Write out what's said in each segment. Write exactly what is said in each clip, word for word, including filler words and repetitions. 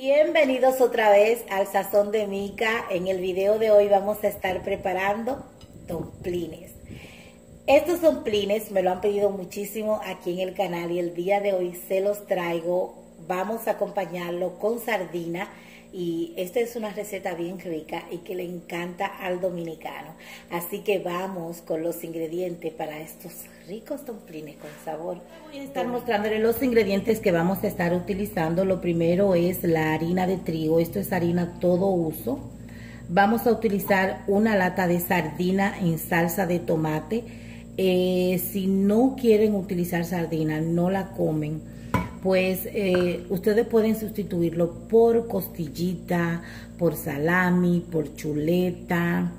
Bienvenidos otra vez al Sazón de Mika. En el video de hoy vamos a estar preparando domplines. Estos domplines me lo han pedido muchísimo aquí en el canal y el día de hoy se los traigo. Vamos a acompañarlo con sardina y esta es una receta bien rica y que le encanta al dominicano. Así que vamos con los ingredientes para estos ricos domplines con sabor. Voy a estar mostrándoles los ingredientes que vamos a estar utilizando. Lo primero es la harina de trigo. Esto es harina todo uso. Vamos a utilizar una lata de sardina en salsa de tomate. Eh, si no quieren utilizar sardina, no la comen, pues eh, ustedes pueden sustituirlo por costillita, por salami, por chuleta,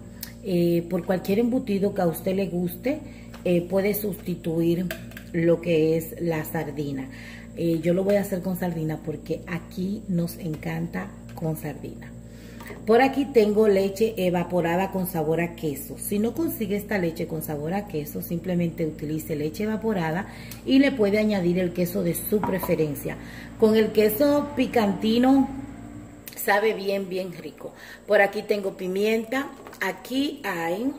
eh, por cualquier embutido que a usted le guste, eh, puede sustituir lo que es la sardina. Eh, yo lo voy a hacer con sardina porque aquí nos encanta con sardina. Por aquí tengo leche evaporada con sabor a queso. Si no consigue esta leche con sabor a queso, simplemente utilice leche evaporada y le puede añadir el queso de su preferencia. Con el queso picantino sabe bien, bien rico. Por aquí tengo pimienta. Aquí hay,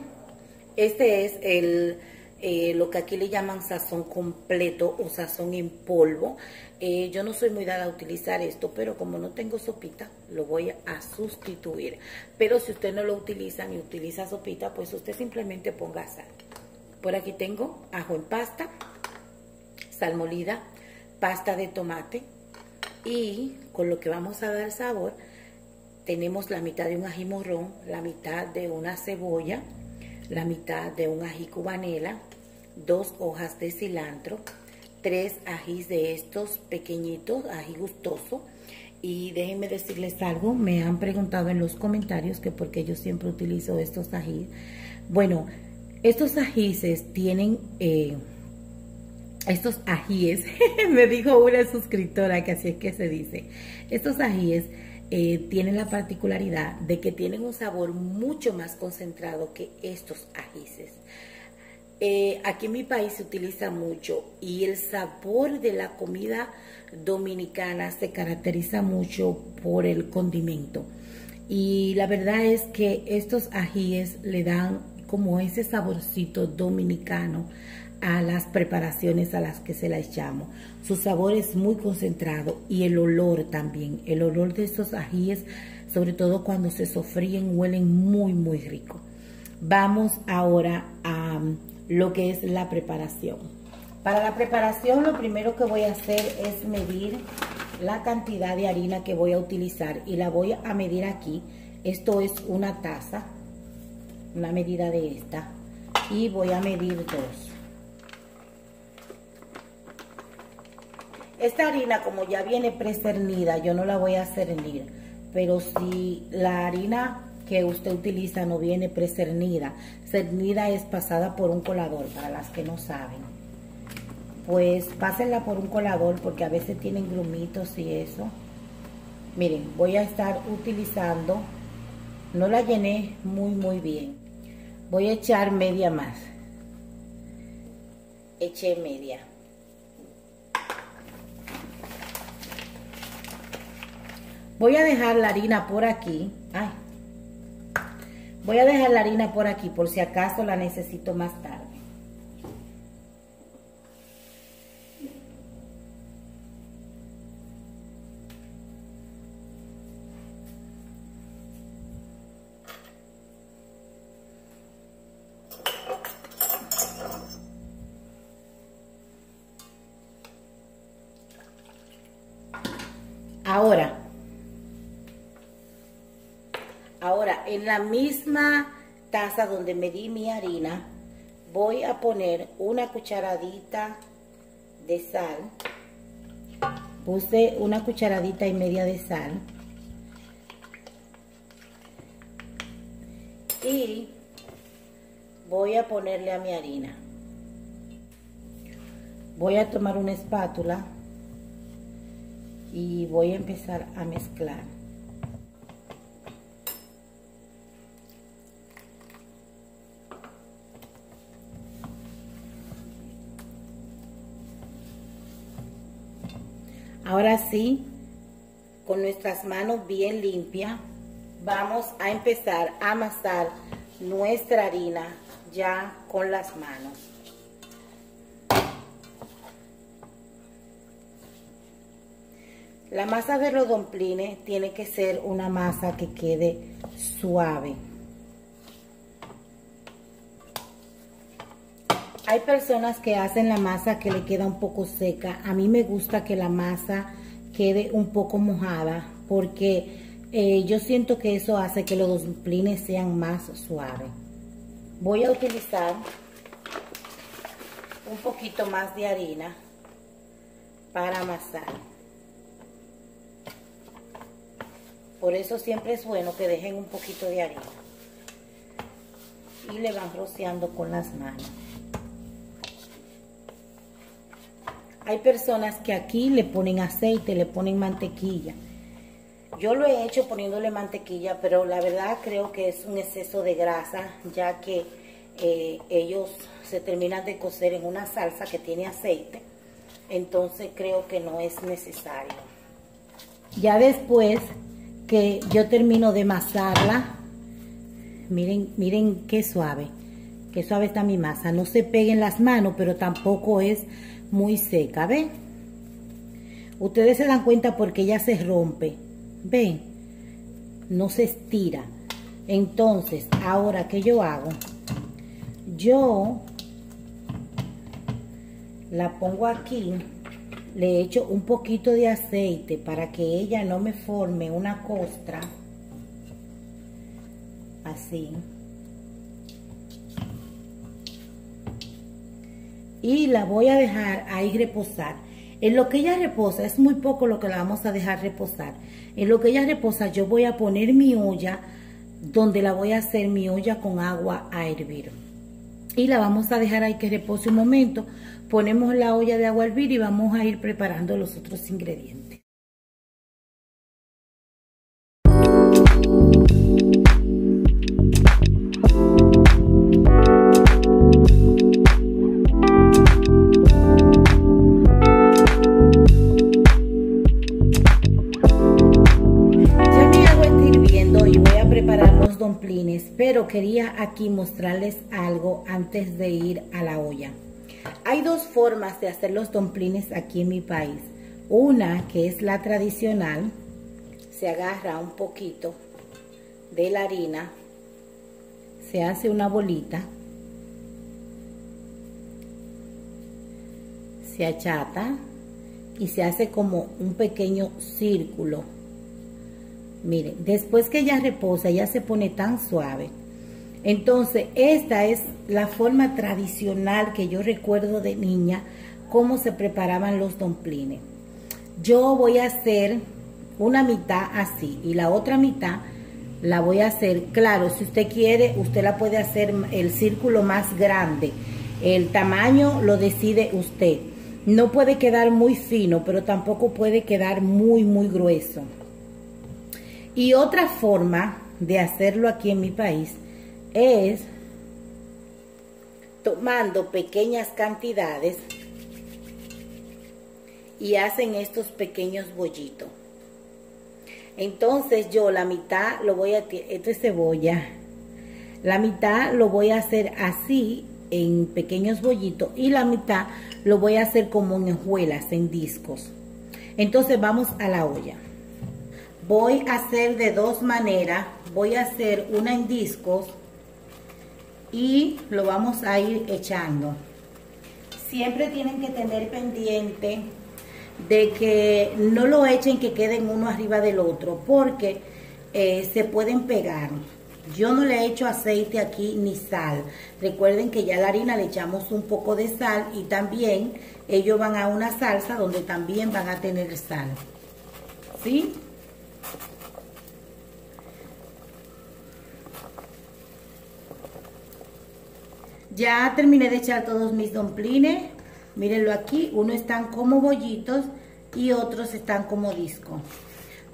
este es el... Eh, lo que aquí le llaman sazón completo o sazón en polvo. Eh, yo no soy muy dada a utilizar esto, pero como no tengo sopita, lo voy a sustituir. Pero si usted no lo utiliza ni utiliza sopita, pues usted simplemente ponga sal. Por aquí tengo ajo en pasta, sal molida, pasta de tomate y con lo que vamos a dar sabor, tenemos la mitad de un ají morrón, la mitad de una cebolla, la mitad de un ají cubanela, dos hojas de cilantro, tres ajís de estos pequeñitos, ají gustoso. Y déjenme decirles algo, me han preguntado en los comentarios que por qué yo siempre utilizo estos ajís. Bueno, estos ajíes tienen... Eh, estos ajíes, me dijo una suscriptora que así es que se dice, estos ajíes... Eh, tienen la particularidad de que tienen un sabor mucho más concentrado que estos ajíes. Eh, aquí en mi país se utiliza mucho y el sabor de la comida dominicana se caracteriza mucho por el condimento. Y la verdad es que estos ajíes le dan como ese saborcito dominicano a las preparaciones a las que se las echamos. Su sabor es muy concentrado y el olor también. El olor de estos ajíes, sobre todo cuando se sofríen, huelen muy, muy rico. Vamos ahora a lo que es la preparación. Para la preparación, lo primero que voy a hacer es medir la cantidad de harina que voy a utilizar y la voy a medir aquí. Esto es una taza, una medida de esta, y voy a medir dos. Esta harina, como ya viene precernida, yo no la voy a cernir, pero si la harina que usted utiliza no viene precernida, cernida es pasada por un colador, para las que no saben, pues pásenla por un colador porque a veces tienen grumitos y eso. Miren, voy a estar utilizando, no la llené muy muy bien, voy a echar media más, eché media. Voy a dejar la harina por aquí. Ay. Voy a dejar la harina por aquí por si acaso la necesito más tarde. Ahora. Ahora, en la misma taza donde medí mi harina, voy a poner una cucharadita de sal. Puse una cucharadita y media de sal. Y voy a ponerle a mi harina. Voy a tomar una espátula y voy a empezar a mezclar. Ahora sí, con nuestras manos bien limpias, vamos a empezar a amasar nuestra harina ya con las manos. La masa de los domplines tiene que ser una masa que quede suave. Hay personas que hacen la masa que le queda un poco seca. A mí me gusta que la masa quede un poco mojada porque eh, yo siento que eso hace que los domplines sean más suaves. Voy a utilizar un poquito más de harina para amasar. Por eso siempre es bueno que dejen un poquito de harina y le van rociando con las manos. Hay personas que aquí le ponen aceite, le ponen mantequilla. Yo lo he hecho poniéndole mantequilla, pero la verdad creo que es un exceso de grasa, ya que eh, ellos se terminan de cocer en una salsa que tiene aceite. Entonces creo que no es necesario. Ya después que yo termino de amasarla, miren, miren qué suave, qué suave está mi masa, no se peguen las manos, pero tampoco es muy seca, ¿ven? Ustedes se dan cuenta porque ya se rompe, ¿ven? No se estira. Entonces, ahora, ¿qué yo hago? Yo la pongo aquí. Le echo un poquito de aceite para que ella no me forme una costra. Así. Y la voy a dejar ahí reposar. En lo que ella reposa, es muy poco lo que la vamos a dejar reposar. En lo que ella reposa, yo voy a poner mi olla, donde la voy a hacer mi olla con agua a hervir. Y la vamos a dejar ahí que repose un momento. Ponemos la olla de agua a hervir y vamos a ir preparando los otros ingredientes. Ya mi agua está hirviendo y voy a preparar los domplines, pero quería aquí mostrarles algo antes de ir a la olla. Hay dos formas de hacer los domplines aquí en mi país. Una que es la tradicional, se agarra un poquito de la harina, se hace una bolita, se achata y se hace como un pequeño círculo. Miren, después que ya reposa, ya se pone tan suave. Entonces, esta es la forma tradicional que yo recuerdo de niña, cómo se preparaban los domplines. Yo voy a hacer una mitad así y la otra mitad la voy a hacer, claro, si usted quiere, usted la puede hacer el círculo más grande. El tamaño lo decide usted. No puede quedar muy fino, pero tampoco puede quedar muy, muy grueso. Y otra forma de hacerlo aquí en mi país es tomando pequeñas cantidades y hacen estos pequeños bollitos. Entonces yo la mitad lo voy a, esto es cebolla, la mitad lo voy a hacer así en pequeños bollitos y la mitad lo voy a hacer como en hojuelas, en discos. Entonces vamos a la olla. Voy a hacer de dos maneras, voy a hacer una en discos y lo vamos a ir echando. Siempre tienen que tener pendiente de que no lo echen que queden uno arriba del otro porque eh, se pueden pegar. Yo no le he hecho aceite aquí ni sal. Recuerden que ya a la harina le echamos un poco de sal y también ellos van a una salsa donde también van a tener sal. ¿Sí? Ya terminé de echar todos mis domplines, mírenlo aquí, unos están como bollitos y otros están como disco.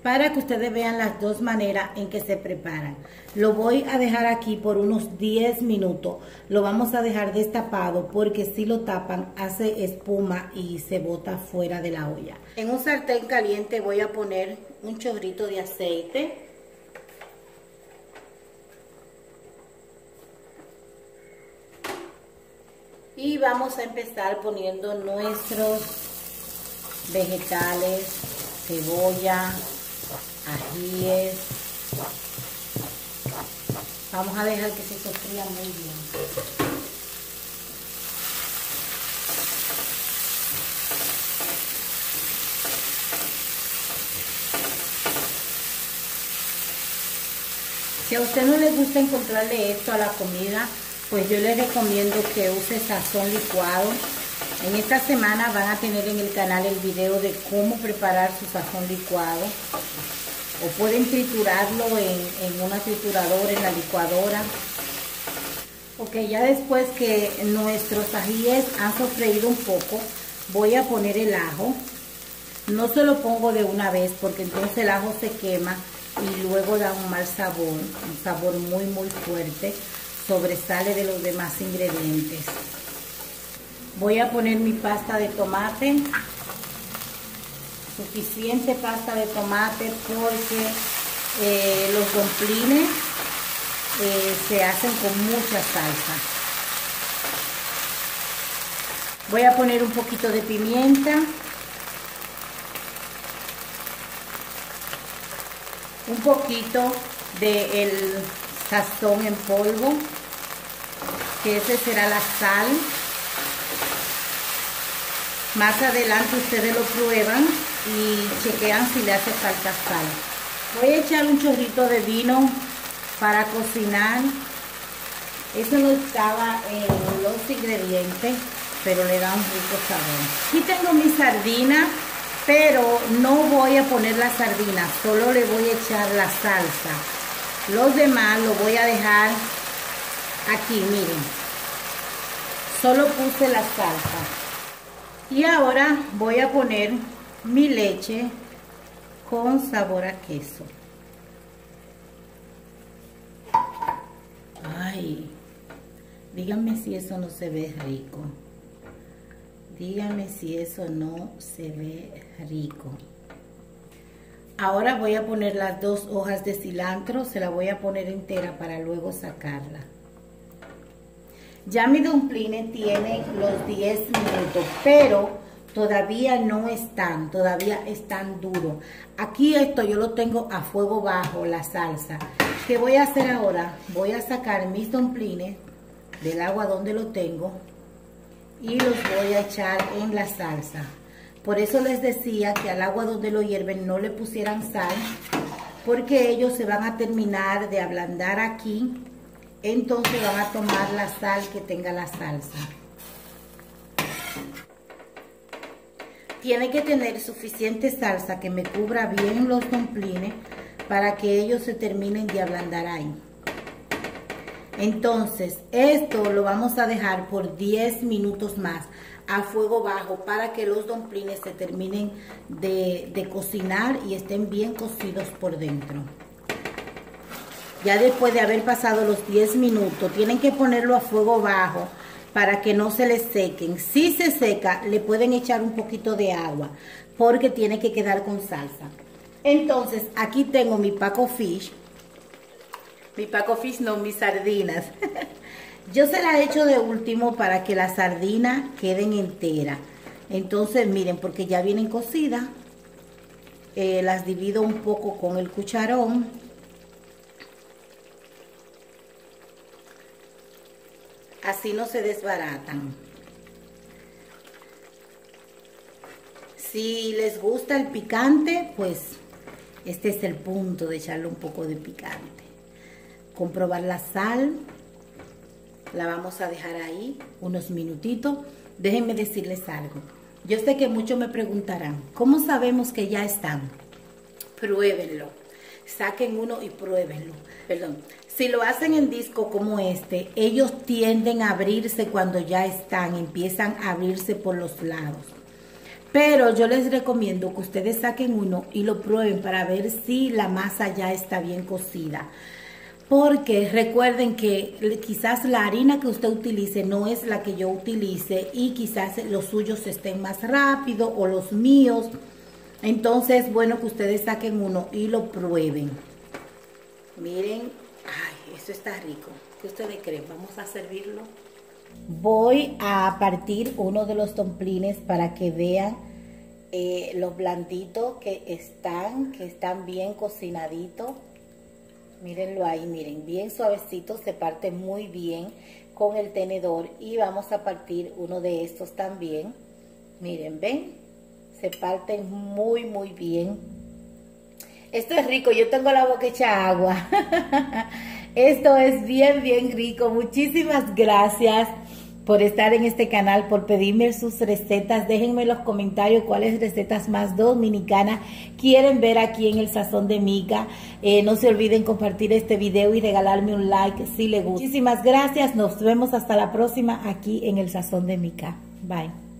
Para que ustedes vean las dos maneras en que se preparan. Lo voy a dejar aquí por unos diez minutos, lo vamos a dejar destapado porque si lo tapan hace espuma y se bota fuera de la olla. En un sartén caliente voy a poner un chorrito de aceite. Y vamos a empezar poniendo nuestros vegetales, cebolla, ajíes. Vamos a dejar que se sofría muy bien. Si a usted no le gusta encontrarle esto a la comida, pues yo le recomiendo que use sazón licuado. En esta semana van a tener en el canal el video de cómo preparar su sazón licuado. O pueden triturarlo en, en una trituradora, en la licuadora. Ok, ya después que nuestros ajíes han sofreído un poco, voy a poner el ajo. No se lo pongo de una vez porque entonces el ajo se quema y luego da un mal sabor, un sabor muy muy fuerte, sobresale de los demás ingredientes. Voy a poner mi pasta de tomate, suficiente pasta de tomate porque eh, los domplines eh, se hacen con mucha salsa. Voy a poner un poquito de pimienta, un poquito de el sazón en polvo, que ese será la sal. Más adelante ustedes lo prueban y chequean si le hace falta sal. Voy a echar un chorrito de vino para cocinar. Eso no estaba en los ingredientes, pero le da un rico sabor. Aquí tengo mi sardina, pero no voy a poner las sardinas, solo le voy a echar la salsa. Los demás lo voy a dejar aquí, miren. Solo puse la salsa. Y ahora voy a poner mi leche con sabor a queso. Ay, díganme si eso no se ve rico. Dígame si eso no se ve rico. Ahora voy a poner las dos hojas de cilantro. Se la voy a poner entera para luego sacarla. Ya mi domplines tiene los diez minutos, pero todavía no están, todavía están duros. Aquí esto yo lo tengo a fuego bajo, la salsa. ¿Qué voy a hacer ahora? Voy a sacar mis domplines del agua donde lo tengo y los voy a echar en la salsa. Por eso les decía que al agua donde lo hierven no le pusieran sal, porque ellos se van a terminar de ablandar aquí, entonces van a tomar la sal que tenga la salsa. Tiene que tener suficiente salsa que me cubra bien los domplines para que ellos se terminen de ablandar ahí. Entonces, esto lo vamos a dejar por diez minutos más a fuego bajo para que los domplines se terminen de, de cocinar y estén bien cocidos por dentro. Ya después de haber pasado los diez minutos, tienen que ponerlo a fuego bajo para que no se les sequen. Si se seca, le pueden echar un poquito de agua porque tiene que quedar con salsa. Entonces, aquí tengo mi Paco Fish. Mi Paco Fish, no, mis sardinas. Yo se la echo de último para que las sardinas queden enteras. Entonces, miren, porque ya vienen cocidas. Eh, las divido un poco con el cucharón. Así no se desbaratan. Si les gusta el picante, pues este es el punto de echarle un poco de picante. Comprobar la sal, la vamos a dejar ahí unos minutitos. Déjenme decirles algo. Yo sé que muchos me preguntarán, ¿cómo sabemos que ya están? Pruébenlo. Saquen uno y pruébenlo. Perdón. Si lo hacen en disco como este, ellos tienden a abrirse cuando ya están. Empiezan a abrirse por los lados. Pero yo les recomiendo que ustedes saquen uno y lo prueben para ver si la masa ya está bien cocida. Porque recuerden que quizás la harina que usted utilice no es la que yo utilice y quizás los suyos estén más rápido o los míos. Entonces, bueno, que ustedes saquen uno y lo prueben. Miren, ay, eso está rico. ¿Qué ustedes creen? Vamos a servirlo. Voy a partir uno de los domplines para que vean eh, los blanditos que están, que están bien cocinaditos. Mírenlo ahí, miren, bien suavecito, se parte muy bien con el tenedor. Y vamos a partir uno de estos también. Miren, ven, se parten muy, muy bien. Esto es rico, yo tengo la boca hecha agua. Esto es bien, bien rico. Muchísimas gracias por estar en este canal, por pedirme sus recetas. Déjenme en los comentarios cuáles recetas más dominicanas quieren ver aquí en el Sazón de Mika. Eh, no se olviden compartir este video y regalarme un like si les gusta. Muchísimas gracias. Nos vemos hasta la próxima aquí en el Sazón de Mika. Bye.